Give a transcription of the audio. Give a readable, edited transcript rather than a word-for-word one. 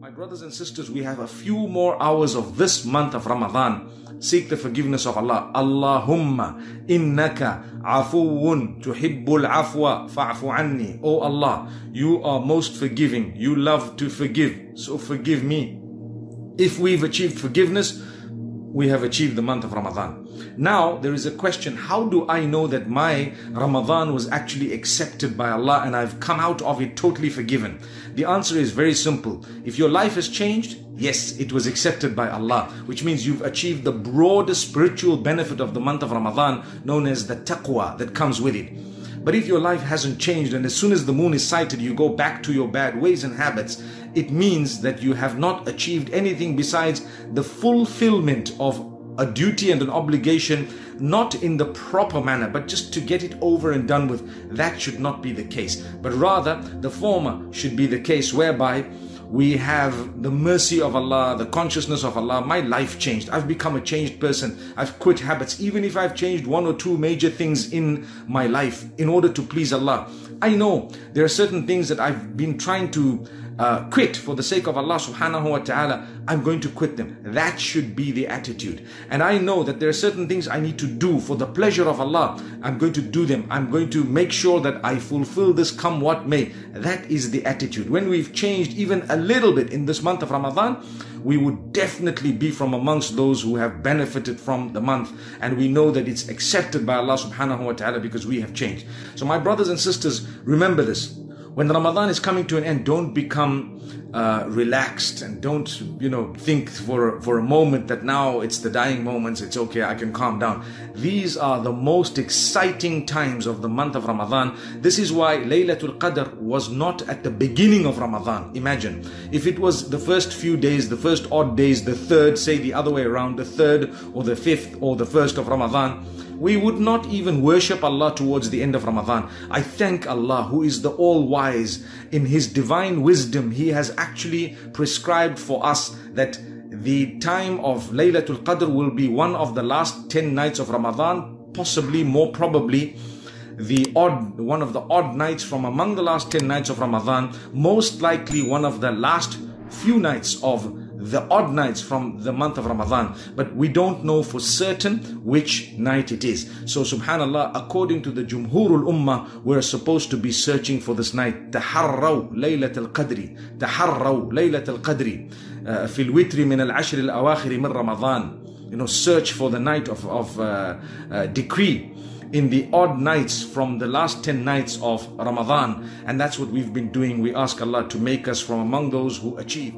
My brothers and sisters, we have a few more hours of this month of Ramadan. Seek the forgiveness of Allah. Allahumma innaka afuun tuhibbul afwa fa'fu anni. Oh Allah, you are most forgiving. You love to forgive. So forgive me. If we've achieved forgiveness, we have achieved the month of Ramadan. Now, there is a question. How do I know that my Ramadan was actually accepted by Allah and I've come out of it totally forgiven? The answer is very simple. If your life has changed, yes, it was accepted by Allah, which means you've achieved the broadest spiritual benefit of the month of Ramadan, known as the taqwa that comes with it. But if your life hasn't changed and as soon as the moon is sighted, you go back to your bad ways and habits, it means that you have not achieved anything besides the fulfillment of a duty and an obligation, not in the proper manner, but just to get it over and done with. That should not be the case, but rather the former should be the case, whereby we have the mercy of Allah, the consciousness of Allah. My life changed. I've become a changed person. I've quit habits. Even if I've changed one or two major things in my life in order to please Allah. I know there are certain things that I've been trying to quit for the sake of Allah subhanahu wa ta'ala. I'm going to quit them. That should be the attitude. And I know that there are certain things I need to do for the pleasure of Allah. I'm going to do them. I'm going to make sure that I fulfill this come what may. That is the attitude. When we've changed even a little bit in this month of Ramadan, we would definitely be from amongst those who have benefited from the month, and we know that it's accepted by Allah subhanahu wa ta'ala because we have changed. So my brothers and sisters, remember this. When Ramadan is coming to an end, don't become relaxed and don't, think for a moment that now it's the dying moments, it's okay, I can calm down. These are the most exciting times of the month of Ramadan. This is why Laylatul Qadr was not at the beginning of Ramadan. Imagine, if it was the first few days, the first odd days, the third, say the other way around, the third or the fifth or the first of Ramadan, we would not even worship Allah towards the end of Ramadan. I thank Allah who is the all-wise. In His divine wisdom, He has actually prescribed for us that the time of Laylatul Qadr will be one of the last 10 nights of Ramadan, possibly, more probably, one of the odd nights from among the last 10 nights of Ramadan, most likely one of the last few nights of the odd nights from the month of Ramadan, but we don't know for certain which night it is. So subhanallah, according to the Jumhurul Ummah, we're supposed to be searching for this night. Taharrawu Laylatul Qadri, Taharrawu Laylatul Qadri, Fil witri min al-ashri al-awakhiri min Ramadan. Search for the night of decree in the odd nights from the last 10 nights of Ramadan, and that's what we've been doing. We ask Allah to make us from among those who achieve